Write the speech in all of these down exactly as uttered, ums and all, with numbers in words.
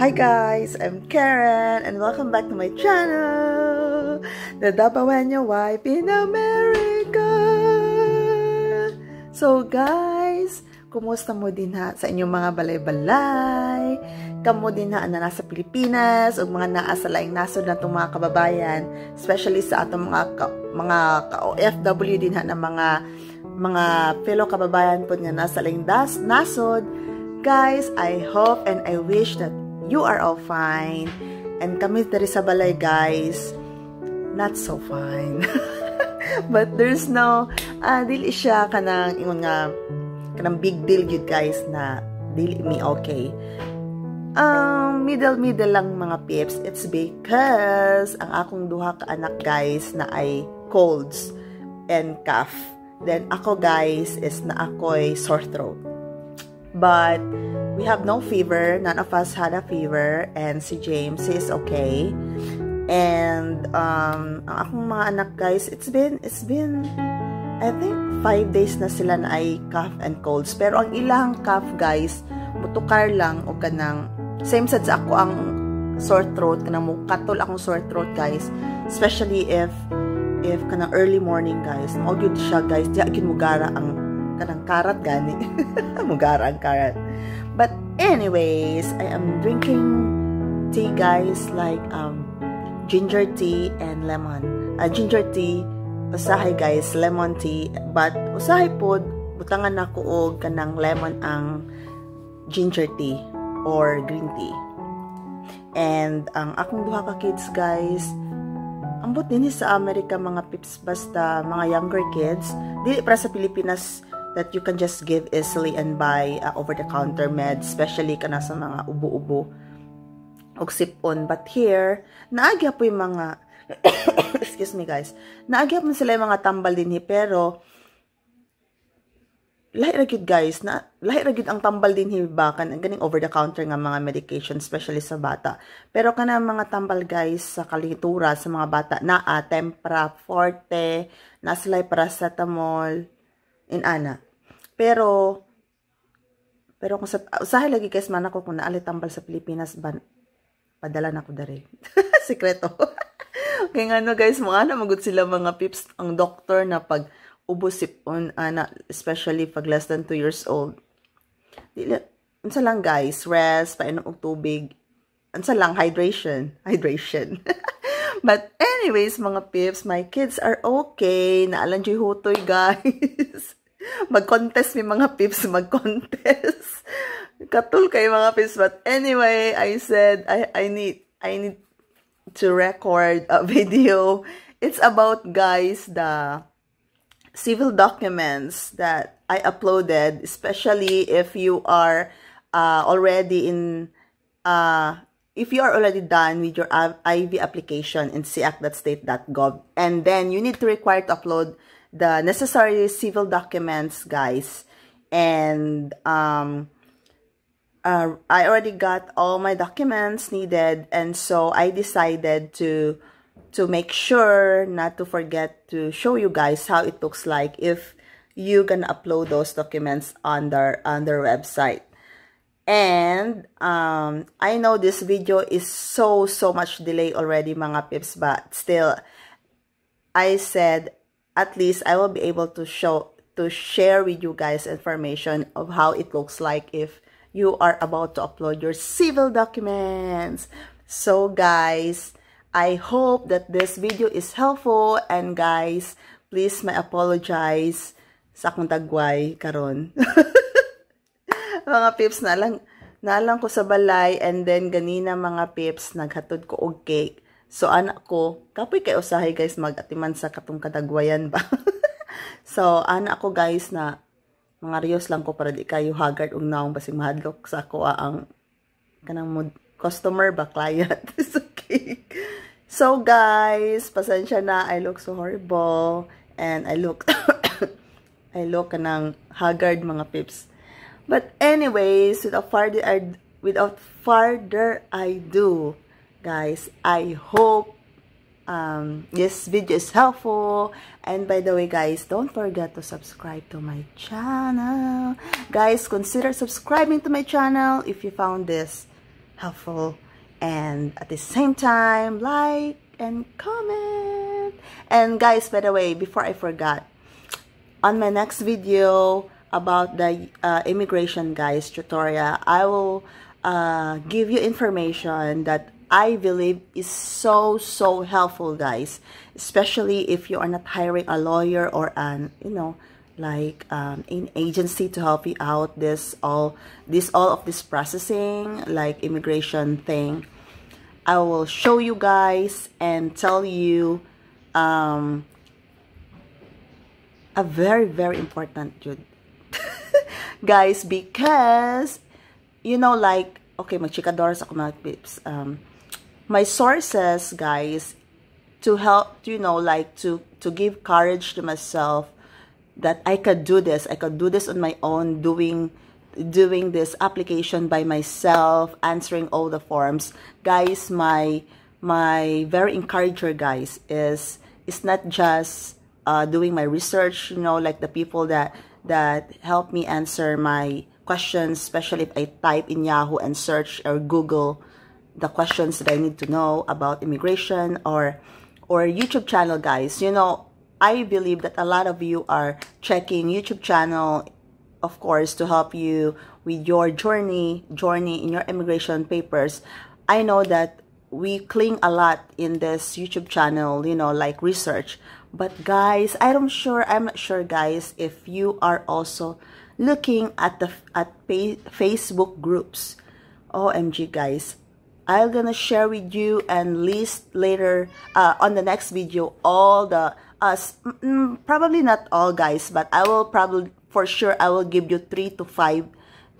Hi guys, I'm Karen and welcome back to my channel, The Dabawenya Wife in America. So guys, kumusta mo din ha sa inyong mga balay-balay? Kamu din ha na nasa Pilipinas o mga naa sa laing nasod na itong mga kababayan, especially sa atong mga ka, mga ka O F W din ha na mga mga fellow kababayan po nga nasa laing das, nasod. Guys, I hope and I wish that you are all fine. And kami dari sa balay, guys, not so fine. But there's no uh, dili siya kanang ingon nga kanang big deal yun, guys, na dili mi okay. Um, middle middle lang mga peeps. It's because ang akong duha ka anak, guys, na ay colds and cough. Then ako, guys, is na ako'y sore throat. But we have no fever. None of us had a fever. And si James is okay. And um, ang akong mga anak, guys, it's been, it's been, I think, five days na sila na ay cough and colds. Pero ang ilang cough, guys, mutukar lang o kanang, same sad sa ako ang sore throat, kanang mukatol akong sore throat, guys. Especially if, if kanang early morning, guys. Maugod siya, guys. Diya akin mugara ang kanang karat gani. Mugara ang karat. But anyways, I am drinking tea, guys, like um ginger tea and lemon. Uh, ginger tea, usahay, guys, lemon tea. But usahay pod butangan nako og kanang lemon ang ginger tea or green tea. And ang akong duha ka kids, guys, ambot dinhi sa Amerika mga pips, basta mga younger kids, dili para sa Pilipinas that you can just give easily and buy uh, over-the-counter meds, especially kana sa mga ubo-ubo o sipon. But here, naagya po yung mga, excuse me guys, naagya po sila yung mga tambal dinhi, pero lahi ra gyud, guys, na lahi ra gyud ang tambal dinhi bakan ang ganing over-the-counter nga mga medication, especially sa bata. Pero kana mga tambal, guys, sa kalitura sa mga bata, naa Tempra Forte, na sila paracetamol, in ana. Pero, pero kung sa, usahay lagi, guys, man ako, kung naalit tambal sa Pilipinas, ban, padala na ko dari. Sikreto. Kaya nga no, guys, mga namagod sila mga pips, ang doktor na pag ubusip on, ana, especially pag less than two years old. Dili, unsa lang, guys, rest, painom og tubig, unsa lang, hydration, hydration. But anyways, mga pips, my kids are okay. Naalanjoy hutoy, guys. Mag-contest mi mga pips, mag-contest. Katul kay mga pips. But anyway, I said I I need I need to record a video. It's about, guys, the civil documents that I uploaded, especially if you are uh, already in uh if you are already done with your I V application in ceac dot state dot gov, and then you need to require to upload the necessary civil documents, guys. And um, uh, I already got all my documents needed, and so I decided to to make sure not to forget to show you guys how it looks like if you can upload those documents on their on their website. And um, I know this video is so, so much delay already, mga pips, but still, I said, at least I will be able to show, to share with you guys information of how it looks like if you are about to upload your civil documents. So, guys, I hope that this video is helpful. And, guys, please, may apologize sa akong tagway karon. Mga pips, nalang, nalang ko sa balay, and then ganina mga pips, naghatod ko og cake. So, anak ko, kapoy kayo usahay, guys, mag-atiman sa katong kadagwayan ba? So, anak ko, guys, na mga rios lang ko para di kayo haggard og naong basig mahadlok sa ako ang kanang mood, customer ba, client. So, cake. So, guys, pasensya na, I look so horrible, and I look, I look kanang haggard, mga pips. But anyways, without further without further ado, guys, I hope um, this video is helpful. And by the way, guys, don't forget to subscribe to my channel. Guys, consider subscribing to my channel if you found this helpful, and at the same time, like and comment. And guys, by the way, before I forgot, on my next video about the uh, immigration guys tutorial, I will uh, give you information that I believe is so so helpful, guys, especially if you are not hiring a lawyer or an you know like um, an agency to help you out this all this all of this processing, like immigration thing. I will show you guys and tell you um, a very very important dude guys, because you know like okay, magchikadors ako mga pips. Um, my sources, guys, to help, you know, like to, to give courage to myself that I could do this. I could do this on my own, doing doing this application by myself, answering all the forms. Guys, my my very encourager, guys, is it's not just uh, doing my research, you know, like the people that that help me answer my questions, especially if I type in Yahoo and search or Google the questions that I need to know about immigration, or or YouTube channel, guys. You know, I believe that a lot of you are checking YouTube channel, of course, to help you with your journey journey in your immigration papers. I know that we cling a lot in this YouTube channel, you know, like research. But guys, I'm sure I'm not sure, guys, if you are also looking at the at Facebook groups. O M G, guys. I'm gonna share with you and list later uh, on the next video all the us uh, mm, probably not all, guys, but I will probably for sure I will give you three to five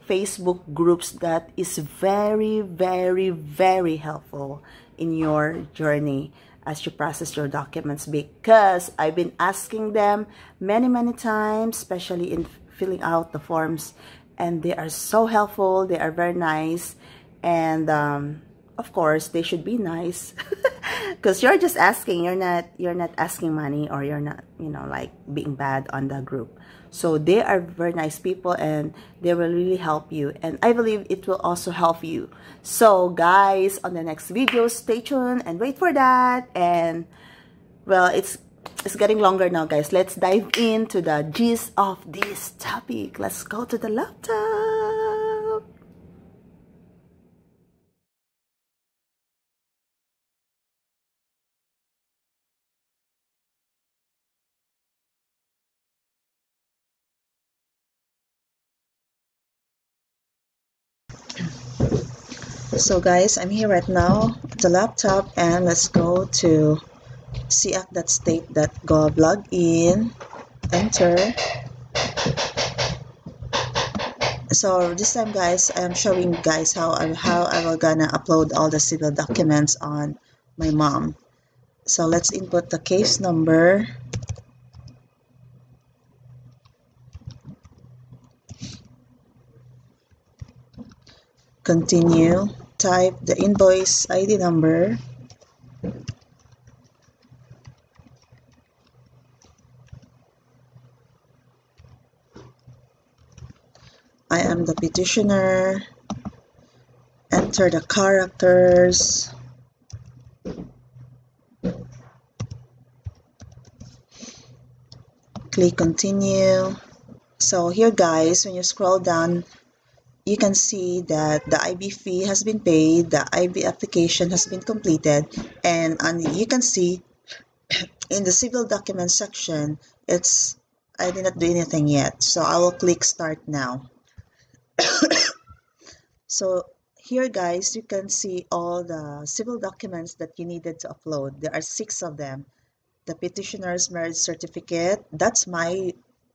Facebook groups that is very very very helpful in your journey as you process your documents, because I've been asking them many many times, especially in filling out the forms, and they are so helpful. They are very nice, and um, of course they should be nice because you're just asking, you're not you're not asking money, or you're not you know like being bad on the group. So they are very nice people, and they will really help you, and I believe it will also help you. So guys, on the next video, stay tuned and wait for that. And well, it's it's getting longer now, guys. Let's dive into the gist of this topic. Let's go to the laptop. So guys, I'm here right now at the laptop, and let's go to ceac dot state dot gov, log in, enter. So this time, guys, I'm showing guys how I'm how I will gonna upload all the civil documents on my mom. So let's input the case number. Continue. Type the invoice I D number, I am the petitioner, enter the characters, click continue. So here, guys, when you scroll down, you can see that the I B fee has been paid, the I B application has been completed, and on, you can see in the civil document section, it's I did not do anything yet. So I will click start now. So here, guys, you can see all the civil documents that you needed to upload. There are six of them. The petitioner's marriage certificate, that's my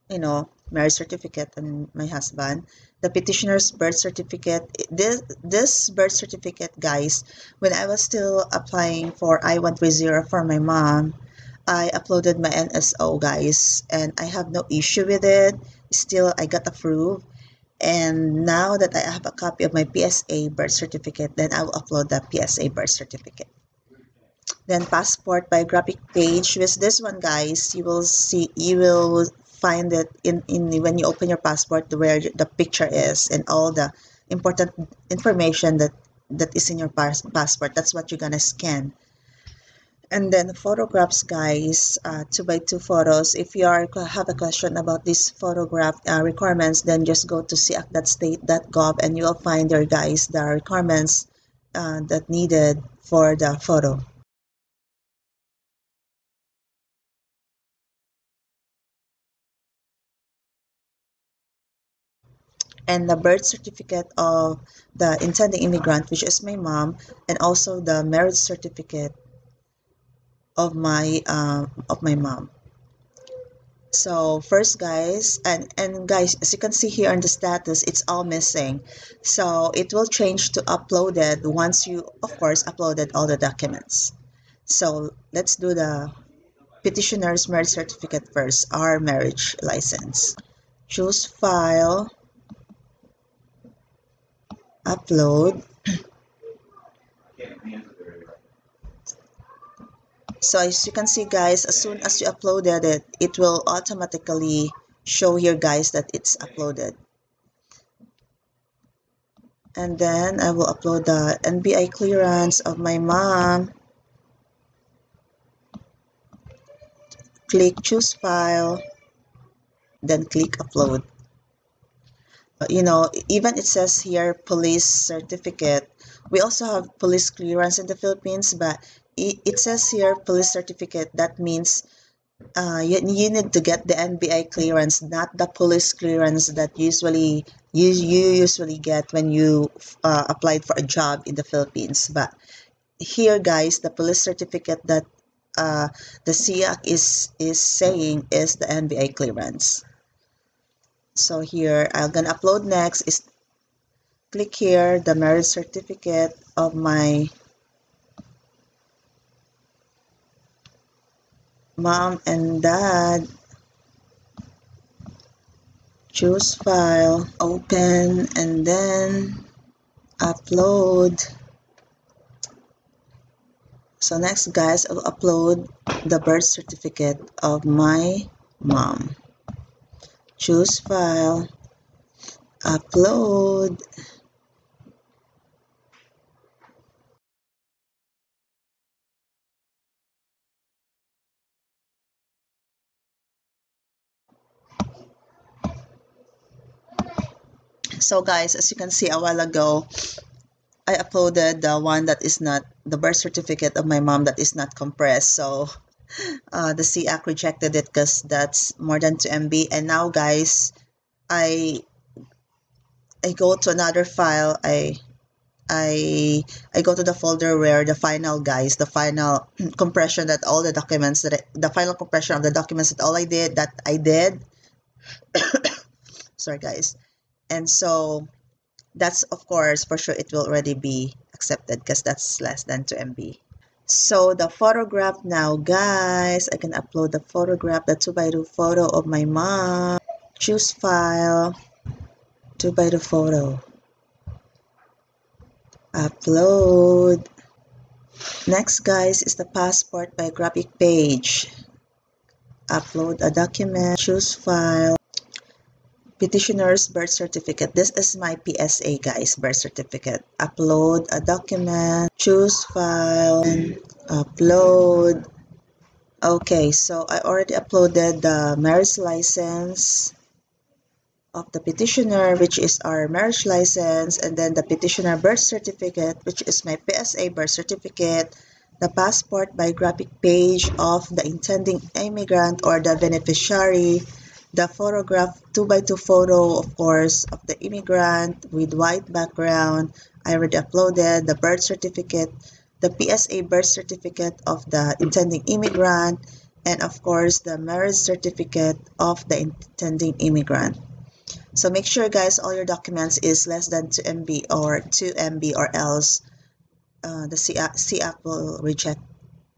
you know marriage certificate and my husband, the petitioner's birth certificate. This this birth certificate, guys, when I was still applying for I one thirty for my mom, I uploaded my N S O, guys, and I have no issue with it. Still, I got approved, and now that I have a copy of my P S A birth certificate, then I will upload the P S A birth certificate. Then passport biographic page, with this one, guys, you will see you will find it in, in when you open your passport where the picture is and all the important information that that is in your pass passport. That's what you're gonna scan. And then photographs, guys, uh, two by two photos. If you are have a question about these photograph uh, requirements, then just go to ceac dot state dot gov and you'll find there, guys, the requirements uh, that needed for the photo. And the birth certificate of the intending immigrant, which is my mom, and also the marriage certificate of my uh, of my mom. So first, guys, and and guys, as you can see here on the status, it's all missing. So it will change to uploaded once you, of course, uploaded all the documents. So let's do the petitioner's marriage certificate first, our marriage license. Choose file, upload. So as you can see, guys, as soon as you uploaded it, it will automatically show here, guys, that it's uploaded. And then I will upload the N B I clearance of my mom. Click choose file, then click upload. You know, even it says here police certificate. We also have police clearance in the Philippines, but it says here police certificate. That means uh, you, you need to get the N B I clearance, not the police clearance that usually you, you usually get when you uh, applied for a job in the Philippines. But here, guys, the police certificate that uh, the ceac is is saying is the N B I clearance. So here I'm gonna upload next. Is click here the marriage certificate of my mom and dad. Choose file, open, and then upload. So next, guys, I'll upload the birth certificate of my mom. Choose file, upload. So, guys, as you can see, a while ago, I uploaded the one that is not the birth certificate of my mom that is not compressed. So Uh, the ceac rejected it because that's more than two M B. And now, guys, I I go to another file. I I I go to the folder where the final, guys, the final compression that all the documents that I, the final compression of the documents that all I did that I did. Sorry, guys. And so that's, of course, for sure it will already be accepted because that's less than two M B. So the photograph now, guys, I can upload the photograph, the two by two photo of my mom. Choose file, two by two photo. Upload. Next, guys, is the passport biographic page. Upload a document, choose file. Petitioner's birth certificate. This is my P S A, guys, birth certificate. Upload a document, choose file, and upload. Okay, so I already uploaded the marriage license of the petitioner, which is our marriage license, and then the petitioner birth certificate, which is my P S A birth certificate, the passport biographic page of the intending immigrant or the beneficiary, the photograph, two by two photo, of course, of the immigrant with white background. I already uploaded the birth certificate, the P S A birth certificate of the intending immigrant, and of course, the marriage certificate of the intending immigrant. So make sure, guys, all your documents is less than two M B or two M B, or else uh, the ceac will reject,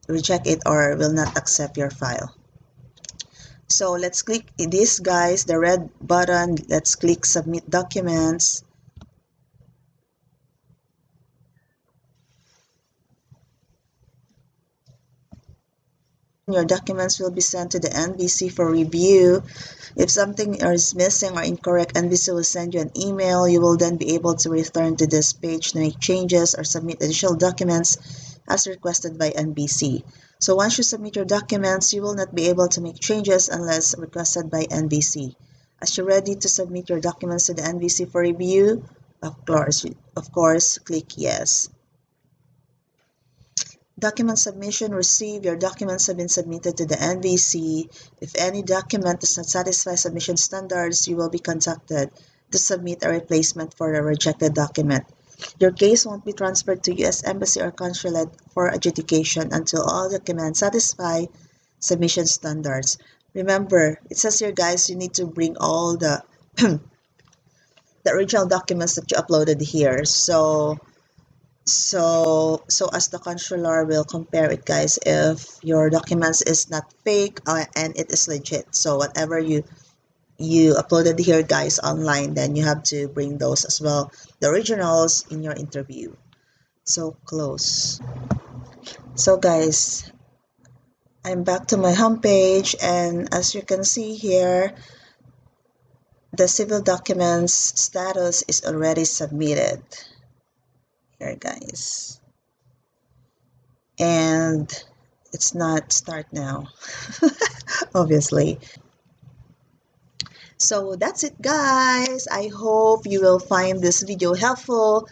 reject it or will not accept your file. So let's click this, guys, the red button. Let's click submit documents. your documents will be sent to the N V C for review. If something is missing or incorrect, N V C will send you an email. You will then be able to return to this page to make changes or submit additional documents as requested by N V C. So once you submit your documents, you will not be able to make changes unless requested by N V C. As you're ready to submit your documents to the N V C for review, of course, of course, click yes. Document submission received. Your documents have been submitted to the N V C. If any document does not satisfy submission standards, you will be contacted to submit a replacement for a rejected document. Your case won't be transferred to U S Embassy or Consulate for adjudication until all documents satisfy submission standards. Remember, it says here, guys, you need to bring all the, the original documents that you uploaded here. So... So, so as the controller will compare it, guys, if your documents is not fake uh, and it is legit. So whatever you, you uploaded here, guys, online, then you have to bring those as well, the originals, in your interview. So close. So guys, I'm back to my homepage, and as you can see here, the civil documents status is already submitted. Here, guys, and it's not start now obviously. So that's it, guys. I hope you will find this video helpful,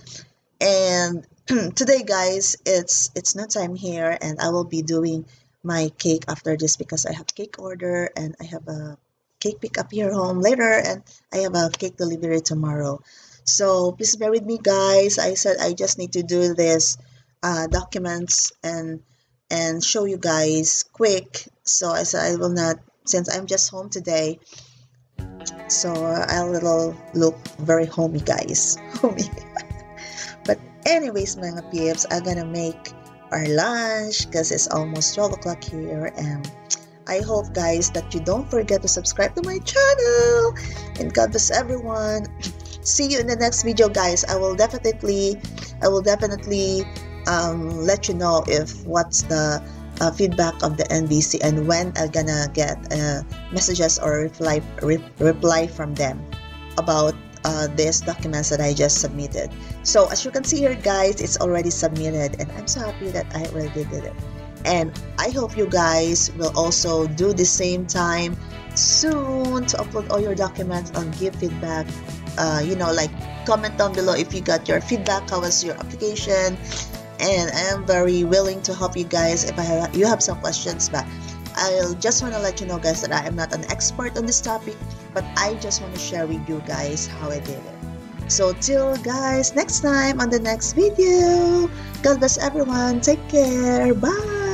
and today, guys, it's it's no time here, and I will be doing my cake after this because I have cake order and I have a cake pick up here home later, and I have a cake delivery tomorrow. So please bear with me, guys. I said I just need to do this uh, documents and and show you guys quick. So I said I will not, since I'm just home today. So I'll little look very homey, guys. Homey. But anyways, mga peeps, I'm gonna make our lunch because it's almost twelve o'clock here, and I hope, guys, that you don't forget to subscribe to my channel. And God bless everyone. See you in the next video, guys. I will definitely, I will definitely um, let you know if what's the uh, feedback of the N V C and when I'm gonna get uh, messages or reply re reply from them about uh, these documents that I just submitted. So as you can see here, guys, it's already submitted, and I'm so happy that I already did it. And I hope you guys will also do the same time soon to upload all your documents and give feedback. Uh, you know, like, comment down below if you got your feedback, how was your application, and I am very willing to help you guys if I have, you have some questions. But I'll just want to let you know, guys, that I am not an expert on this topic, but I just want to share with you guys how I did it. So till, guys, next time on the next video, God bless everyone, take care, bye!